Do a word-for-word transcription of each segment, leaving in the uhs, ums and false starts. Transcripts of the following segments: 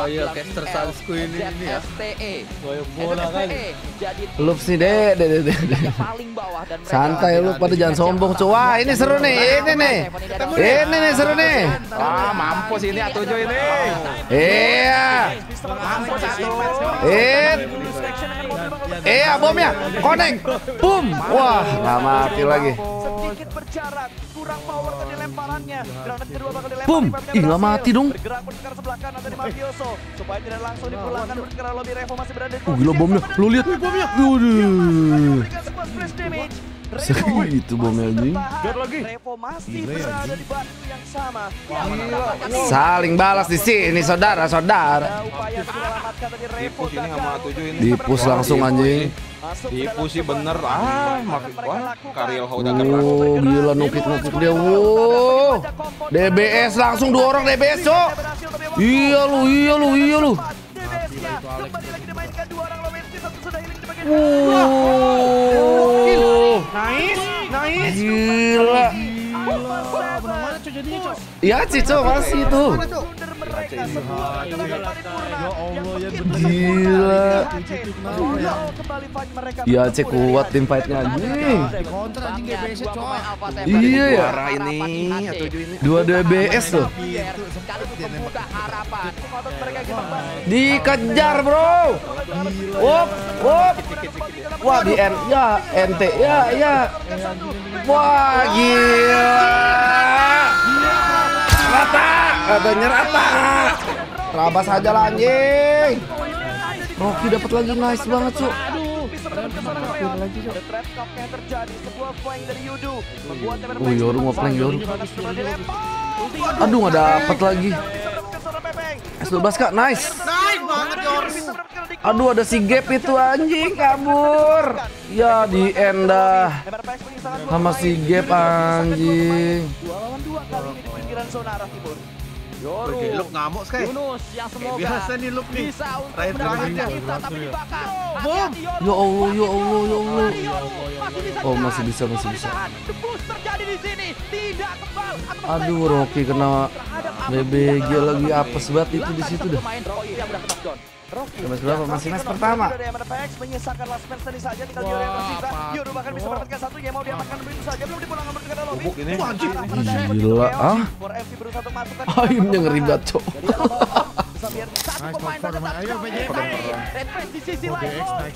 Boyo caster Sansku ini ini ya. Boyo bola kali. Lu sih deh, deh deh deh. Paling bawah dan mereka santai lu pada jangan sombong coba. Ini seru nih, ini nih. Ini nih seru nih. Ah, mampus ini Atujo ini. Iya. Mampus satu. Eh. Eh, bomnya. Koneng. Boom. Wah, enggak mati lagi. Sedikit berjarak, kurang power tadi lemparannya. Granat kedua bakal dilempar. Boom. Ih, enggak mati dong. Bergerak bergerak sebelah kanan dari Mafioso. Coba tidak langsung dipulangkan bergerak lobby Revo masih berada di posisi. Gila bomnya. Lu lihat bomnya. Waduh. Segitu bomnya anjing. Revo masih berada di batu yang sama. Saling balas di sini saudara-saudara. Dipus langsung anjing. Dipusi bener ah, makin wah Karel udah keras. Oh, gila nukit-nukit dia. Wow. D B S langsung dua orang D B S, Cok. Iya lu, iya lu, iya lu. Kembali lagi dimainkan dua orang Lowenty, satu sudah hilang di bagian. Wow. Nice, nice. Gila. Iya, Cok, masih itu. Gila. Iya, cek kuat tim fight-nya anjing. Iya ya. Dua D B S tuh. Dikejar, bro. Wop, wop. Wah, di N ya, N T ya, ya. Wah, gila. Rata, katanya rata. Rabas aja lah anjing. Rocky dapat lagi, nice banget, Cuk. Oh, Yoru mau prank Yoru. Aduh, nggak dapat lagi. Sebas kak, nice. Aduh, ada si Gap itu anjing kabur. Ya di end dah. Sama si Gap anjing. Lu ngamuk sekali. Yunus yang semoga biasa nih lu nih. Terakhir terakhirnya tapi dibakar. Boom. Ya Allah, ya Allah, ya Allah. Oh, masih bisa, masih bisa. Aduh, Rocky kena B B G lagi apes banget itu di situ dah. Mas berapa? Masih match pertama. M R P X menyisakan last match tadi saja, tinggal Yoru yang tersisa. Yoru bahkan bisa mendapatkan satu, dia mau diamankan begitu saja, belum dipulangkan berkata lobby. Wah, gila ah. Aimnya ngeri banget, Cok. Satu pemain saja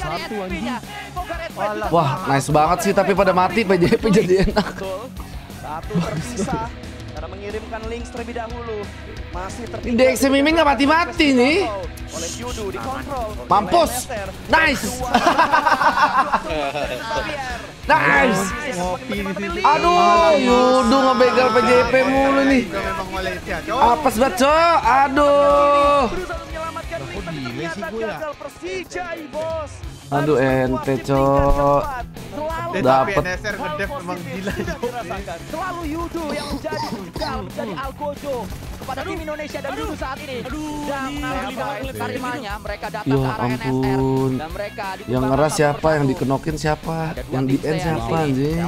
satu. Wah, nice banget sih, tapi pada mati P J P jadi enak. Satu tersisa. Karena mengirimkan link terlebih dahulu. Masih tertinggal. D X Mimin nggak mati-mati nih. Oleh Yudu dikontrol. Mampus. Nice. Nice. Aduh, Yudu ngebegal P J P mulu nih. Apes banget, Cok. Aduh. Aduh, ente, Cok. Dapat N S R ngedep memang gila. Selalu Yudo yang menjadi jam dari Algojo kepada tim Indonesia dan Yudo saat ini. Dan tarimanya mereka datang ke arah N S R dan mereka yang ngeras siapa, yang dikenokin siapa, yang di end siapa anjing.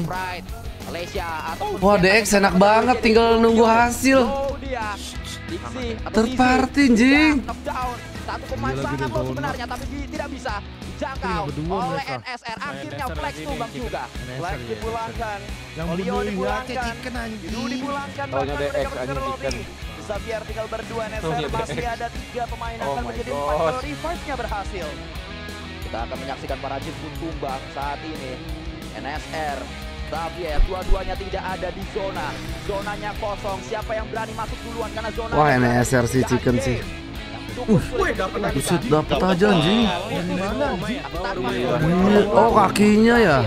Wah, D X enak banget tinggal nunggu hasil. Terparti anjing. Satu pemain sangat low sebenarnya tapi tidak bisa dijangkau oleh N S R. Akhirnya Flex tumbang juga. Flex dipulangkan, Leo dipulangkan, Yudu dipulangkan, bahkan mereka bergerak lobby. Zabiar tinggal berdua, N S R masih ada tiga pemain akan menjadi empat kalau revive-nya berhasil. Kita akan menyaksikan para jin pun tumbang saat ini. N S R, Zabiar, dua-duanya tidak ada di zona. Zonanya kosong, siapa yang berani masuk duluan karena zona. Wah, N S R si chicken sih. Uh, buset, dapat aja anjing. Oh, kakinya ya.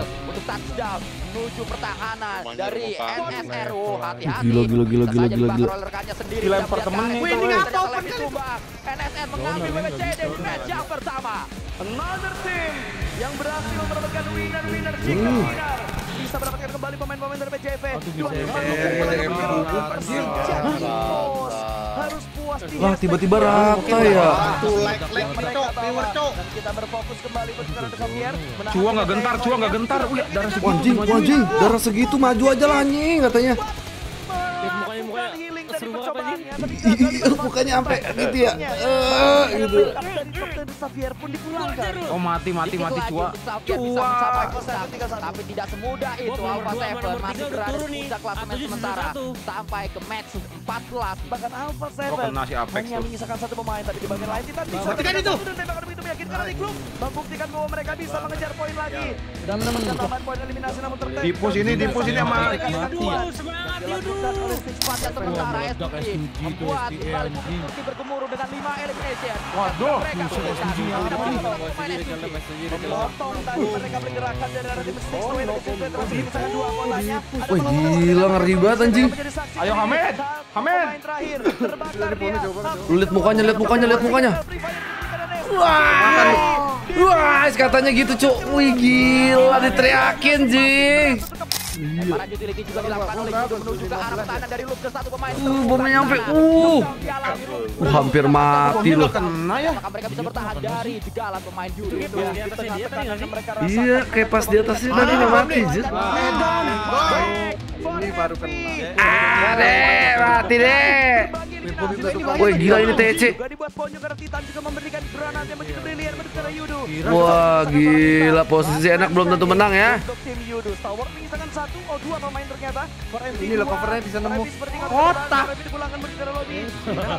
Menuju pertahanan dari N S R. Hati-hati. Gila, gila, gila, gila, gila, gila. Dilempar temennya. Wih, ini ngapa open kan? N S R mengambil B B C D di match yang pertama. Another team yang berhasil mendapatkan winner-winner chicken winner. Bisa mendapatkan kembali pemain-pemain dari P J P. Harus puas. Wah, tiba-tiba rata ya. Kita berfokus kembali bergerak dekat biar. Cua nggak gentar, Cua nggak gentar. Udah darah segitu. Wajing, darah segitu maju aja lah anjing katanya. seru banget aja. Bukannya sampai gitu ya. Eh gitu. Kapten Xavier pun dipulangkan. Oh mati mati mati cua. Cua. Tapi tidak semudah itu. Alpha Seven masih berada di puncak klasemen sementara sampai ke match empat belas. Bahkan Alpha Seven hanya menyisakan satu pemain tapi di bagian lain Titan bisa. Buktikan itu. Membuktikan bahwa mereka bisa mengejar poin lagi. Dan mendapatkan tambahan poin eliminasi namun tertentu. Dipus ini dipus ini sama. Semangat gila ngeri banget anjing. Ayo Hamid, Hamid. Lihat mukanya, lihat mukanya, lihat mukanya. Wah, wah, katanya gitu cuk. Wih gila diteriakin jing. Para judi lagi juga dilakukan oleh Judo menuju ke arah tanah dari Luke ke satu pemain. Uh, bomnya nyampe. Uh. Hampir mati loh. Kena ya. Maka mereka bisa bertahan dari jegalan pemain Judo itu. Iya, kayak pas di atasnya tadi nih mati jing. Medan. Ini baru kena. Ah, deh, mati deh. Woi gila ini T C. Wah gila posisi enak belum tentu menang ya. Ini lah covernya bisa nemu kotak.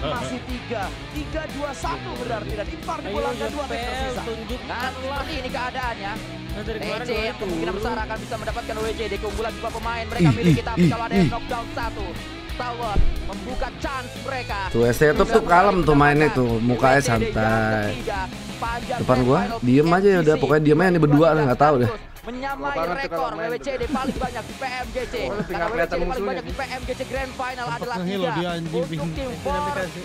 Masih tiga tiga dua satu berarti dan Impar dipulangkan dua menit tersisa. Dan seperti ini keadaannya. T C kemungkinan besar akan bisa mendapatkan W J D keunggulan dua pemain mereka miliki tapi kalau ada yang knockdown satu. Tower membuka chance mereka. Tuh S T tuh tuh kalem tuh mainnya tuh, mukanya santai. Depan gua diem aja ya udah, pokoknya diem aja nih berdua lah enggak tahu deh. Menyamai rekor W W C D paling banyak di P M G C. Karena W W C D paling banyak di P M G C Grand Final adalah tiga. Untuk tim Force.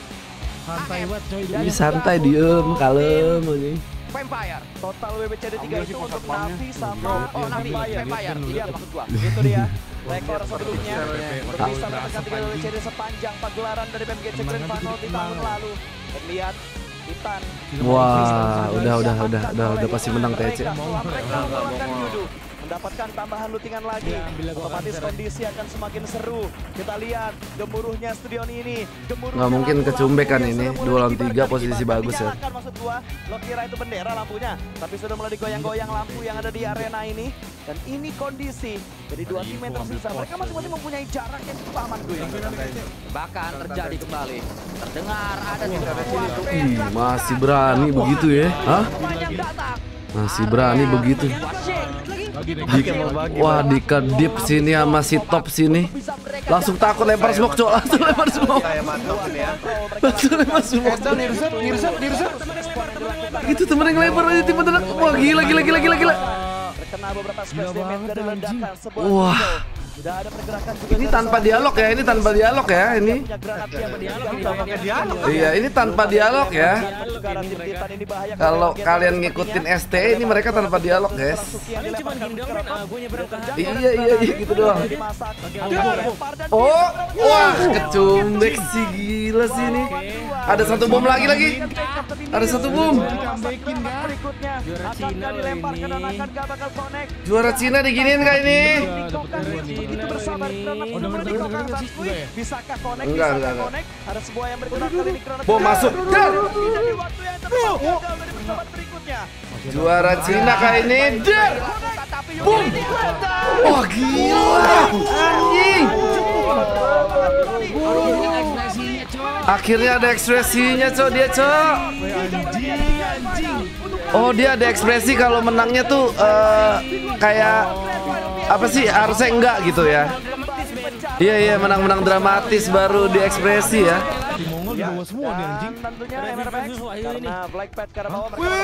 Santai banget coy. Ini santai diem, kalem aja. Vampire. Total W W C D tiga itu untuk Navi sama oh Navi Vampire. Iya maksud gua. Itu dia. Rekor sebelumnya berpisah menekan tiga W W C D sepanjang pagelaran dari P M G C Grand Final di tahun lalu. Lihat Titan. Wah, udah udah udah udah udah pasti menang T C. Mendapatkan tambahan lootingan lagi, otomatis kondisi akan semakin seru. Kita lihat gemuruhnya stadion ini. Nggak mungkin kecumbekan ini, dua lawan tiga posisi bagus ya. Maksud gua, lo kira itu bendera lampunya, tapi sudah mulai digoyang-goyang lampu yang ada di arena ini. Dan ini kondisi, jadi dua tim yang tersisa. Mereka masing-masing mempunyai jarak yang cukup aman gue. Bahkan terjadi kembali, terdengar ada sebuah teriakan. Ih, masih berani begitu ya? Hah? Masih berani begitu. Di, wah dikedip sini sama si top sini. Langsung takut lempar smoke cok. Langsung lempar smoke. Langsung lempar smoke. Itu temen yang lempar aja tipe tenang. Wah gila gila gila gila gila. Wah ini tanpa dialog ya, ini tanpa dialog ya, ini. Iya, ini tanpa dialog ya. Kalau kalian ngikutin S T E ini mereka tanpa dialog, guys. Iya, iya, iya gitu doang. Oh, wah, kecumbek sih gila sih ini. Ada satu bom lagi lagi. Ada satu bom. Juara Cina diginiin kah ini? Itu bersabar bisakah connect, bisakah connect, ada sebuah yang bergerak kali ini karena bom masuk dar berikutnya juara Cina kali ini dar boom. Wah gila anjing, akhirnya ada ekspresinya cok dia cok. Oh dia ada ekspresi kalau menangnya tuh uh, kayak apa sih, harusnya enggak gitu ya. Iya iya menang-menang dramatis baru diekspresi ya. Woi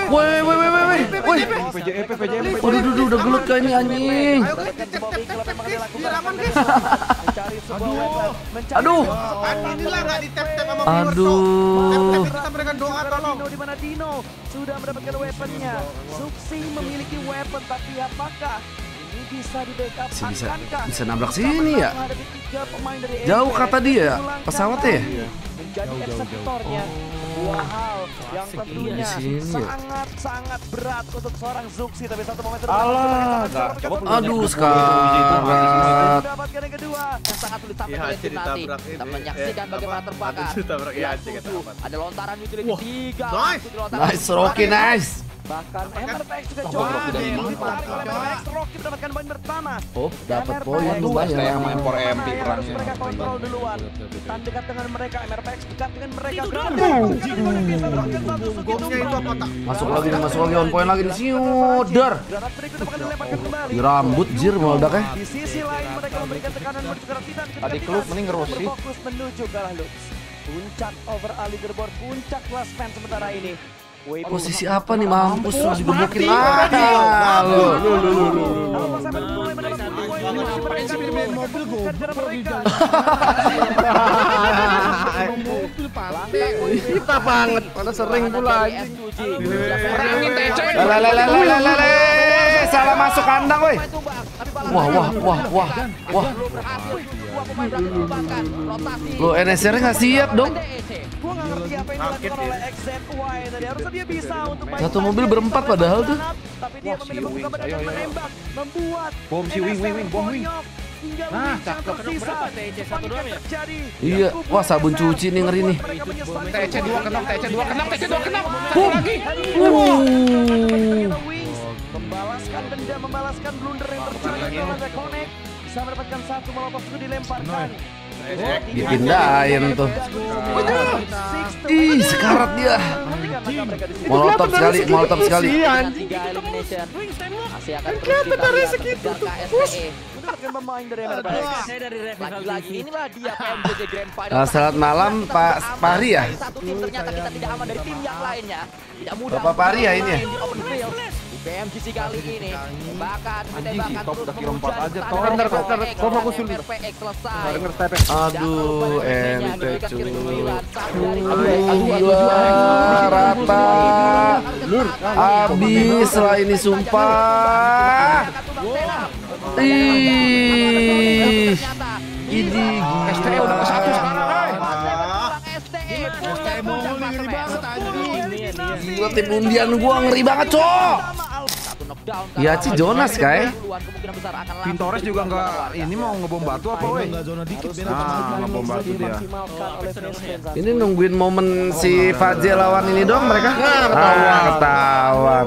woi woi woi woi. Waduh duduh udah gelut kayak ini anjing. Aduh. Aduh. Aduh. Sudah mendapatkan weaponnya. Suksi memiliki weapon tapi apakah bisa di backup, bisa, bisa nabrak sini ya. Jauh kata dia pesawatnya ya. Menjadi eksekutornya. Wow. yang tentunya sangat-sangat berat untuk seorang Zuxi, tapi satu momen terbaik. Alah, aduh sekarang mendapatkan yang kedua yang sangat sulit sampai kalian nanti kita menyaksikan bagaimana terbakar. Ada lontaran utility tiga. Nice, Rocky, nice. Bahkan M R P X juga coba M R P X Rocky mendapatkan poin pertama. Oh, dapat poin dua ya yang main four M P perangnya. Mereka kontrol duluan. Dekat dengan mereka, M R P X dekat dengan mereka. Masuk lagi, masuk lagi on point lagi di siudar. Dirambut jir meledaknya. Di sisi lain mereka memberikan tekanan menuju ke Titan. Tadi klub mending ngerosi. Fokus menuju kalah Lux. Puncak overall leaderboard, puncak klasmen sementara ini. Posisi apa nih mampus lu digebukin lagi lu lu lu lu lu kita banget karena sering pula anjing salah masuk kandang woi. Wah wah wah wah wah lo N S R nggak siap dong. Satu mobil berempat padahal tuh. Bom si wing wing wing bom wing. Nah, cakep berapa T C satu doang ya? Iya, wah sabun cuci nih ngeri nih. T C dua kenok, T C dua kenok, T C dua kenok. Lagi. Membalaskan denda, membalaskan blunder yang terjadi di laga Connect. Bisa mendapatkan satu melompat itu dilemparkan. Dipindahin tuh. Ih, sekarat dia. Molotov sekali, molotov sekali. Kenapa tarik segitu tuh? Selamat malam Pak Pari ya. Bapak Pari ya ini. P M G C kali ini tembakan tembakan terus mengejar aja counter counter fokus dulu. Aduh ente cuy. Aduh rata lur habis lah ini sumpah. Ih ini S T E udah ke satu sekarang gila tim undian gua ngeri banget cok. Ya Ci Jonas kayak Pintores juga nggak ini mau ngebom batu apa weh? Nah ngebom batu dia. Ini nungguin momen si Fajel lawan ini dong mereka. Ah ketahuan.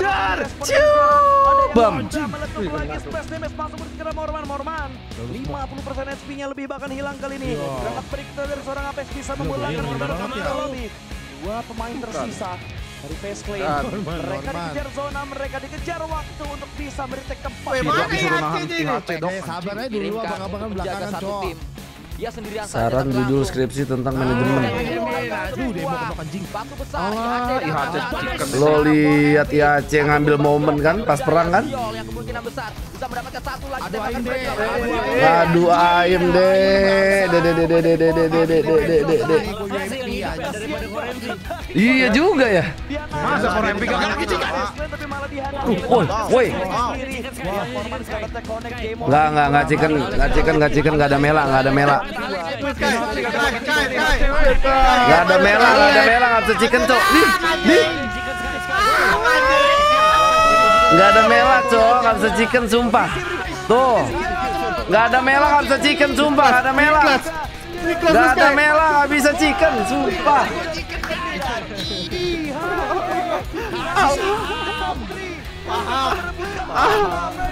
Dar Bam. lima puluh persen H P-nya lebih bahkan hilang kali ini. Berangkat berikutnya dari seorang A P S bisa memulangkan pertarungan lobby. Dua pemain tersisa dari face claim. Mereka dikejar zona, mereka dikejar waktu untuk bisa meritek tempat. Mana ya ini? Sabarnya dulu abang-abangan belakangan cok. Saran judul skripsi tentang manajemen. Lo lihat I H C ngambil momen kan pas perang kan? Aduh aim deh, deh deh deh deh deh deh deh deh deh. Iya juga ya. Masa orang pikir kaki cikan? Woi, woi. Nggak nggak nggak cikan nggak cikan nggak cikan nggak ada mela nggak ada mela. Gak ada merah, gak ada merah, gak ada chicken cok. Nih, nih. Gak ada merah cok, gak ada chicken sumpah. Tuh, gak ada merah, gak ada chicken sumpah, gak ada merah. Gak ada merah, gak bisa chicken sumpah.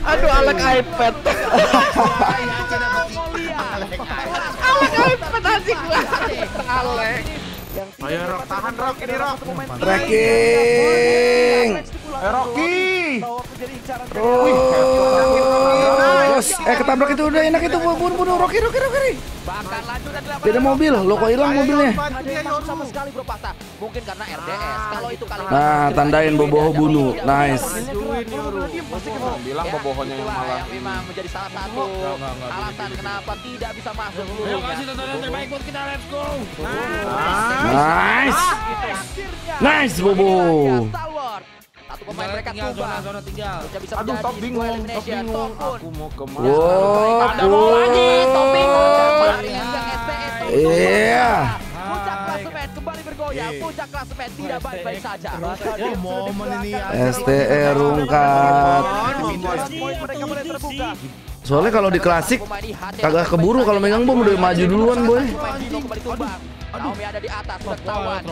Aduh, anak iPad. Ayo Rok, tahan Rok, ini Rok. Tracking. Eh Rocky. Terus. Eh ketabrak itu udah enak itu, bunuh-bunuh Rocky, Rocky, Rocky. Beda mobil, lo kok hilang mobilnya? Nah, tandain Boboho bunuh, nice. Bilang Bobohonya yang malah memang menjadi salah satu alasan kenapa tidak bisa masuk. Ayo kasih tontonan terbaik buat kita, let's go. Nice, nice Boboho. Satu pemain mereka coba. Aduh, top bingung, top bingung. Aku mau kemana? Ada bola lagi, top bingung. Iya. Puncak klasemen kembali bergoyang. Puncak klasemen tidak baik-baik saja. Momen ini S T R rungkat. Soalnya kalau di klasik kagak keburu kalau megang bom udah maju duluan boy. Naomi ada di atas tertawan.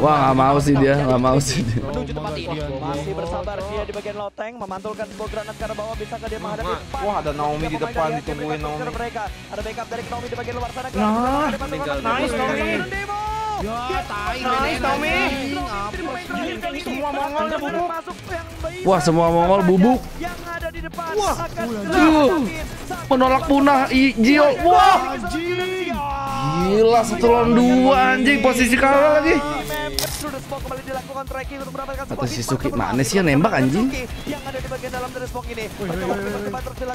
Wah, nggak mau sih dia, nggak mau sih dia. Menuju tempat ini. Masih bersabar dia di bagian loteng, memantulkan sebuah granat karena bawah bisa ke dia menghadapi. Wah, ada Naomi di depan ditungguin Naomi. Ada backup dari Naomi di bagian luar sana. Nah, nice Naomi. Ya, tai Naomi. Semua Mongol udah bubuk. Wah, semua Mongol bubuk. Wah, menolak punah Jio. Wah, gila satu lawan dua anjing, posisi kalah lagi. Atau si Suki mana sih yang nembak anjing?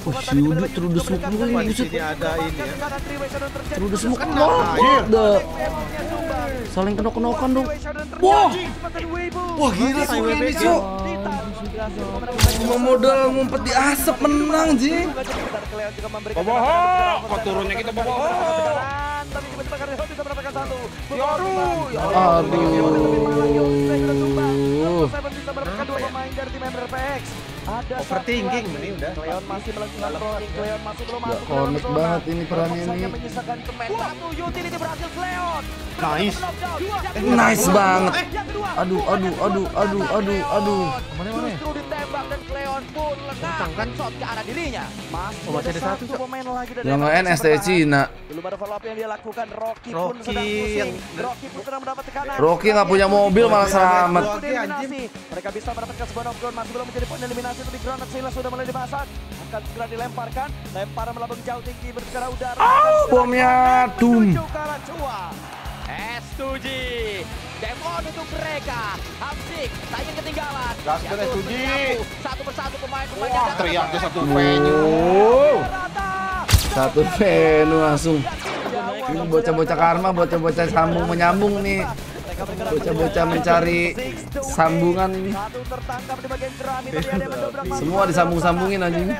Oh si Yuda through the smoke dulu ini. Through the smoke dong. Saling kenok-kenokan dong. Wah, wah gila si Yuda ini Cuk. Cuma modal ngumpet di asap menang anjing. Boboho, kok turunnya kita boboho. Aduh. Overthinking ini udah. Leon masih melakukan rolling, Leon masih belum masuk. Konek banget ini perannya ini. Nice. Nice banget. Aduh, aduh, aduh, aduh, aduh, aduh. Tangkan shot ke arah dirinya. Masuk ada satu pemain lagi dari Cina. Belum ada follow up yang dia lakukan. Rocky pun sedang pusing. Rocky pun sedang mendapat tekanan. Rocky enggak punya mobil malah selamat. Mereka bisa mendapatkan sebuah knockdown, masih belum menjadi poin eliminasi tapi granat Sila sudah mulai dimasak. Akan segera dilemparkan. Lemparan melambung jauh tinggi bergerak udara. Oh, bomnya dum. S dua G Demon untuk mereka. Hamsik sayang ketinggalan. Gaskan S dua G satu persatu pemain-pemain yang datang. Teriak ke satu venue. Satu venue langsung. Ini bocah-bocah karma, bocah-bocah sambung menyambung nih. Bocah-bocah mencari sambungan ini. Semua disambung-sambungin aja ini.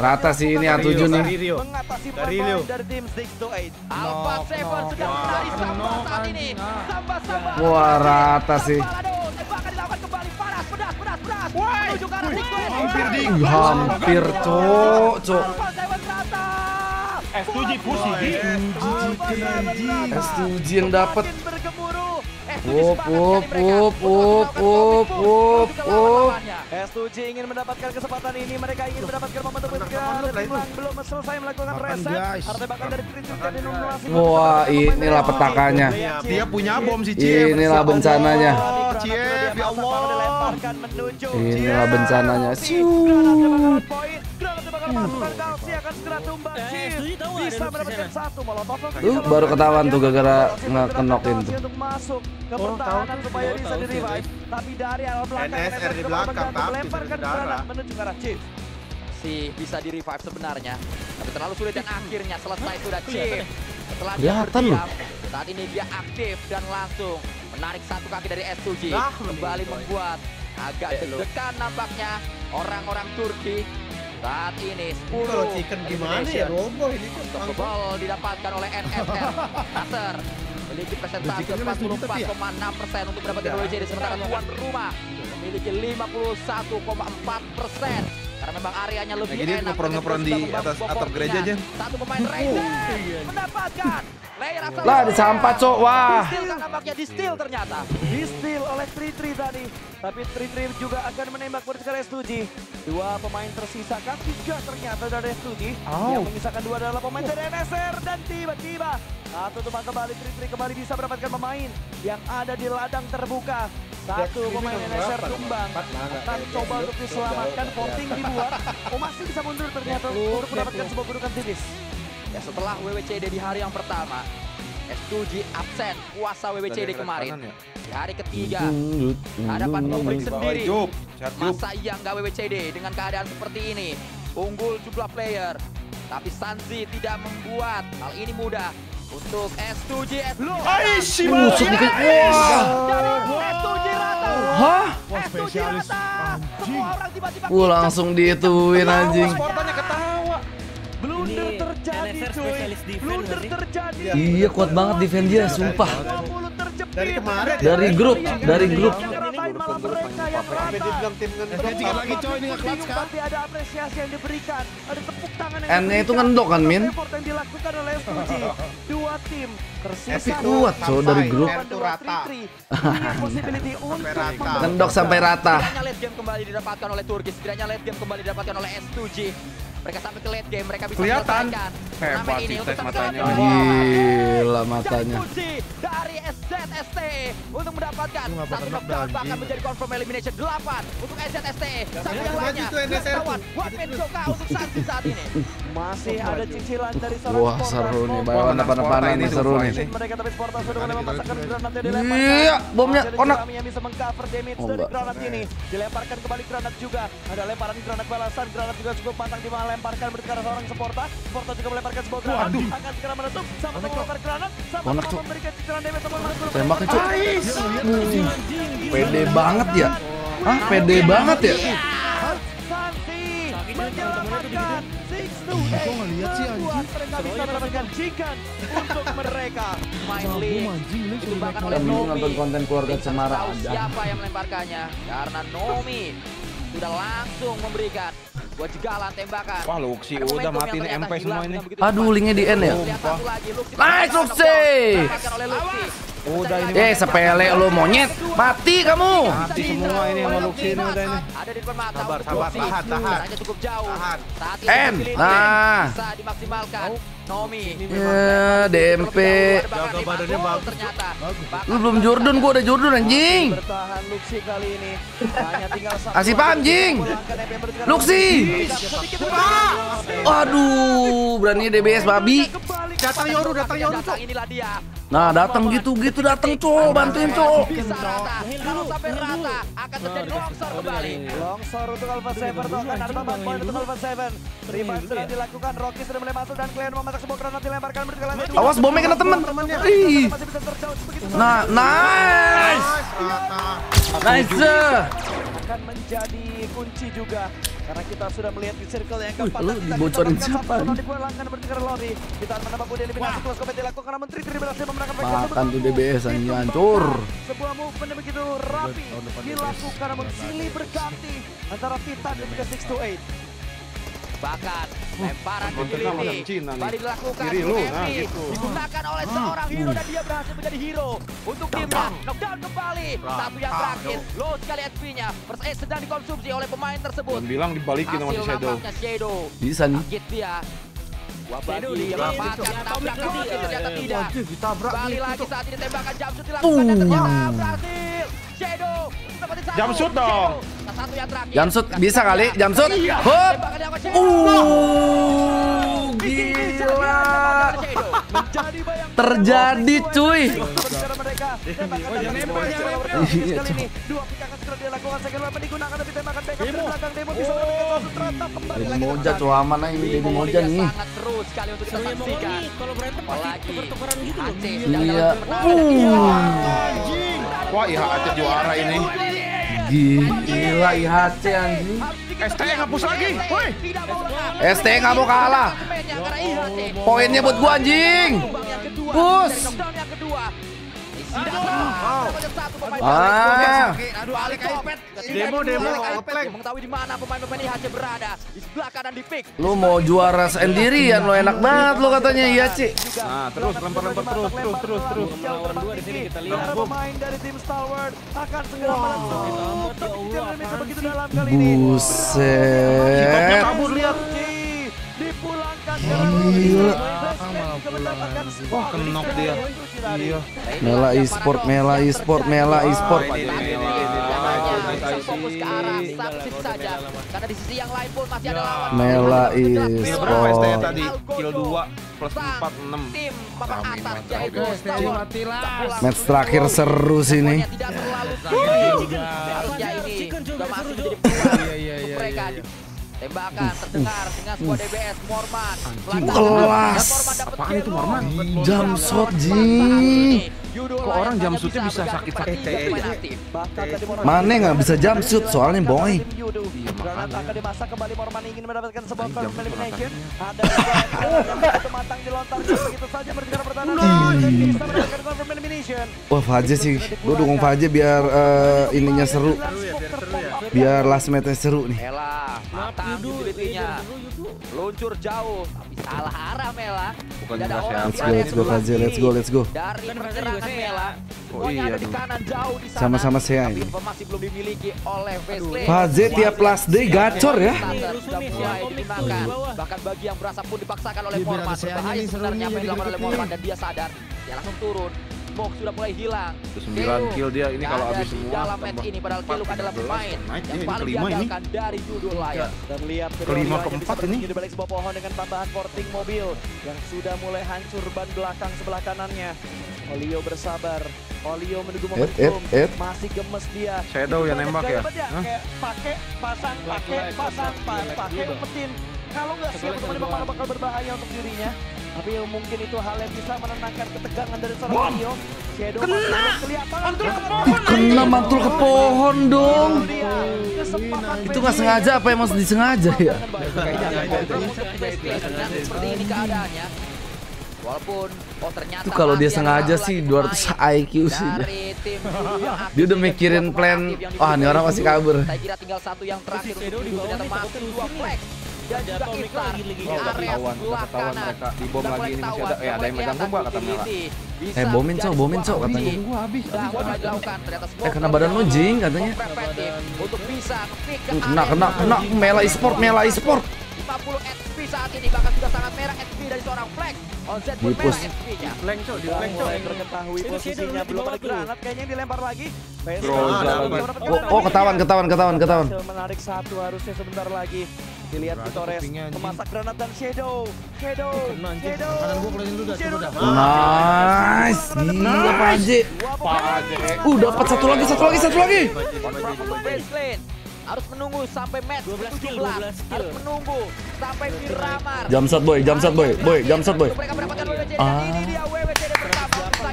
Rata sih ini A tujuh nih. Wah rata sih. Hampir cok cok S dua G pusi S dua G yang dapat up up up up up up up S dua G ingin mendapatkan kesempatan ini, mereka ingin mendapatkan momentum bergerak belum selesai melakukan reset artebakan dari krisis dan inovasi. Wah inilah petakannya, dia punya bom si Cif, inilah bencananya Cif, ya Allah. Inilah bencananya. Siuuuuuuuuuuuuuuuuuuuuuuuuuuuuuuuuuuuuuuuuuuuuuuuuuuuuuuuuuuuuuuuh. Tuh baru ketahuan tuh gara-gara ngekenokin tuh. Oh tau tuh. N S R di belakang tapi berdarah. Si bisa di revive sebenarnya tapi terlalu sulit dan akhirnya selesai sudah Cip. Setelah dia berdiam saat ini dia aktif dan langsung menarik satu kaki dari S dua G. Kembali membuat agak deg-degan nampaknya orang-orang Turki saat ini. Sepuluh chicken gimana ya roboh ini kok. Kebal didapatkan oleh N S R Nasser memiliki persentase empat puluh empat koma enam persen untuk mendapatkan W J D, sementara tuan rumah memiliki lima puluh satu koma empat persen karena memang areanya lebih nah, enak. Ngepron-ngepron di atas atap gereja aja. Satu pemain Raiden mendapatkan layer asal lah disampat cok. Wah nampaknya di steal ternyata di steal oleh Tri-Tri tadi, tapi Tri-Tri juga akan menembak berdasarkan S dua G. Dua pemain tersisa kan tiga ternyata dari S dua G oh. Yang menyisakan dua adalah pemain dari N S R dan tiba-tiba satu teman kembali Tri-Tri kembali bisa mendapatkan pemain yang ada di ladang terbuka. Satu pemain N S R tumbang akan coba untuk diselamatkan, voting dibuat. Oh masih bisa mundur ternyata untuk mendapatkan sebuah gudukan tipis. Ya setelah W W C D di hari yang pertama, S dua G absen puasa W W C D kemarin. Di hari ketiga, hadapan publik sendiri. Masa iya nggak W W C D dengan keadaan seperti ini? Unggul jumlah player, tapi Sanzi tidak membuat hal ini mudah. Untuk S dua G S dua G Aishi masuk di S dua G rata. Hah? S dua G rata. Semua orang tiba-tiba. Wah, langsung diituin anjing. Sportnya ketawa. Blunder terjadi cuy. Blunder terjadi. Iya, kuat banget defense dia sumpah. Dari kemarin dari grup, dari grup. N-nya itu ngendok kan, Min? Epic kuat, so, dari grup. Ngendok sampai rata. Mereka sampai ke late game, mereka bisa kelihatan hebat tes matanya. Gila matanya. Dari S Z S T untuk mendapatkan satu knockdown bahkan menjadi confirm elimination delapan untuk S Z S T. Satu yang lainnya lawan One Man Joka untuk Sansi saat ini. Masih ada cicilan dari seorang Wah, seru nih. Bawa apa-apaan ini seru nih. Mereka tapi Sportas sudah memasakkan granatnya dilempar. Iya, bomnya onak. Yang bisa mengcover damage dari granat ini. Dilemparkan kembali granat juga. Ada lemparan granat balasan, granat juga cukup matang di lemparkan berkara seorang Sporta. Sporta juga melemparkan sebuah granat. Akan segera meretup sama melempar granat sama memberikan cicilan damage sama masuk. Tembak itu. Pede banget ya. Hah, pede banget ya. Menyelamatkan untuk mereka. Nonton konten keluarga Cemara. Siapa yang melemparkannya? Karena Nomi sudah langsung memberikan buat jegalan tembakan. Wah, Luxi udah matiin M P semua ini. Aduh, linknya di N ya. Nice Luxi. Udah ini. Eh, sepele lo monyet. Mati kamu. Mati semua ini sama Luxi ini udah ini. Ada di depan mata. Sabar, sabar, tahan, tahan. Cukup jauh. N. Nah. Bisa dimaksimalkan. Nomi. Ya, D M P. Jaga badannya bagus. Ternyata. Lu belum Jordan, gua ada Jordan anjing. Bertahan Luxi kali ini. Hanya tinggal satu. Asih anjing. Luxi. Aduh, berani D B S babi. Datang Yoru, datang Yoru. Inilah dia. Nah, datang gitu-gitu datang cow, bantuin cow. Kalau sampai rata akan terjadi longsor kembali. Longsor untuk Alpha Saber akan ada empat poin untuk Alpha Saber. Rebound sudah dilakukan, Rocky sudah mulai masuk dan Glenn memasak sebuah granat dilemparkan berkali lagi. Awas bomnya kena teman. Ih. Nah, nice. Nice. Akan menjadi kunci juga. Karena kita sudah melihat di circle yang keempat. Lu dibocorin siapa nih? Makan tuh D B S anjing hancur. Sebuah movement begitu rapi dilakukan namun silih berganti antara Titan dan juga enam dua delapan. Bahkan lemparan di lini baru dilakukan digunakan oleh seorang hero dan dia berhasil menjadi hero untuk timnya. Knockdown kembali satu yang terakhir, low sekali H P-nya. First aid sedang dikonsumsi oleh pemain tersebut. Bilang dibalikin sama si Shadow. Bisa nih. Waduh, dia memakan tabrak lagi ternyata tidak. Kembali lagi saat ini tembakan jumpsuit dilakukan ternyata berhasil. Shadow jumpsuit dong. Jamsut bisa kali, Jamsut. Hop. Uh, gila. Terjadi cuy. Ini Moja tuh aman ini, ini Moja nih. Iya. Wah, iya aja juara ini. Gila I H C anjing. S T ngapus lagi. Woi. S T enggak mau kalah. Poinnya buat gua anjing. Push. Ah. Aduh, Alik iPad. Demo demo oplek. Mengetahui di mana pemain-pemain I H C berada. Di sebelah kanan di pick. Lu mau juara sendirian lo, enak banget lo katanya I H C. Nah, terus lempar-lempar terus terus terus terus. dua di sini kita lihat. Pemain dari tim Stalwart akan segera meletup. Begitu dalam kali ini. Buset. Kabur lihat. Dipulangkan mendapatkan wah kenok dia. Iya. Mela e-sport, Mela e-sport, Mela e-sport. Fokus ke arah saksit saja. Karena di sisi yang lain pun masih ada lawan. Mela e-sport tadi kill dua plus empat enam. Tim papan atas yaitu Stalwart. Match terakhir seru sini. Tidak terlalu. Harusnya ini sudah masuk menjadi peluang mereka. Tembakan terdengar dengan skuad D B S Morman. Kelas. Apaan itu Morman? Jam shot Ji. Kok orang jam shootnya bisa sakit-sakit? Mana nggak bisa jam shoot soalnya boy. Wah Faje sih, gue dukung Faje biar uh, ininya seru, biar last match seru nih. Luncur jauh tapi salah arah Mela. Bukan let's go, let's go Faje, let's go, let's go. Dari pergerakan Mela, oh iya, sama-sama saya ini. Faje tiap last day gacor ya. Bahkan bagi yang berasa pun dipaksakan oleh Morman. Bahaya sebenarnya apa yang dilakukan oleh Morman dan dia sadar. Dia langsung turun. Box sudah mulai hilang. sembilan kill dia ini kalau habis semua. Dalam match ini padahal Kiluk adalah pemain yang paling diandalkan dari judul layar. Dan lihat kelima keempat ini di balik sebuah pohon dengan tambahan porting mobil yang sudah mulai hancur ban belakang sebelah kanannya. Olio bersabar. Olio menunggu momentum. Masih gemes dia. Shadow yang nembak ya. Pakai pasang, pakai pasang, pakai mesin. Kalau nggak siap untuk menembak bakal berbahaya untuk dirinya. Tapi mungkin itu hal yang bisa menenangkan ketegangan dari seorang Leo. Shadow kena mantul ke pohon, kena mantul ke pohon dong. Itu nggak sengaja apa emang disengaja ya? Walaupun oh ternyata itu kalau dia sengaja sih dua ratus I Q sih dia udah mikirin plan. Wah ini orang masih kabur. Saya kira tinggal satu yang terakhir untuk ternyata masih dua flex. Dan juga Iftar di area sebelah kanan. Dibom lagi ini masih ada, ya ada yang megang bom gak kata Mela. Eh bomin cow, bomin cow katanya. Eh kena badan lo jing katanya. Kena, kena, kena, Mela e-sport, Mela e-sport. lima puluh H P saat ini bahkan sudah sangat merah H P dari seorang Flex. Onset pun merah H P-nya. Flex cow, Flex cow. Terketahui posisinya belum ada granat kayaknya dilempar lagi. Oh ketahuan, ketahuan, ketahuan, ketahuan. Menarik satu harusnya sebentar lagi. Dilihat ke Torres, memasak granat dan Shadow. Shadow, Shadow. Nice, gila Paje. Uh, dapat satu lagi, satu lagi, satu lagi. Harus menunggu sampai match tujuh belas. Harus menunggu sampai Miramar. Jamsat boy, jamsat boy, boy, jamsat boy. Ah.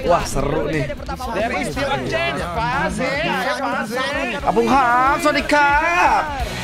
Wah seru nih. Dari Stephen James, Paje, Paje. Abung Ham, Sonic Cup.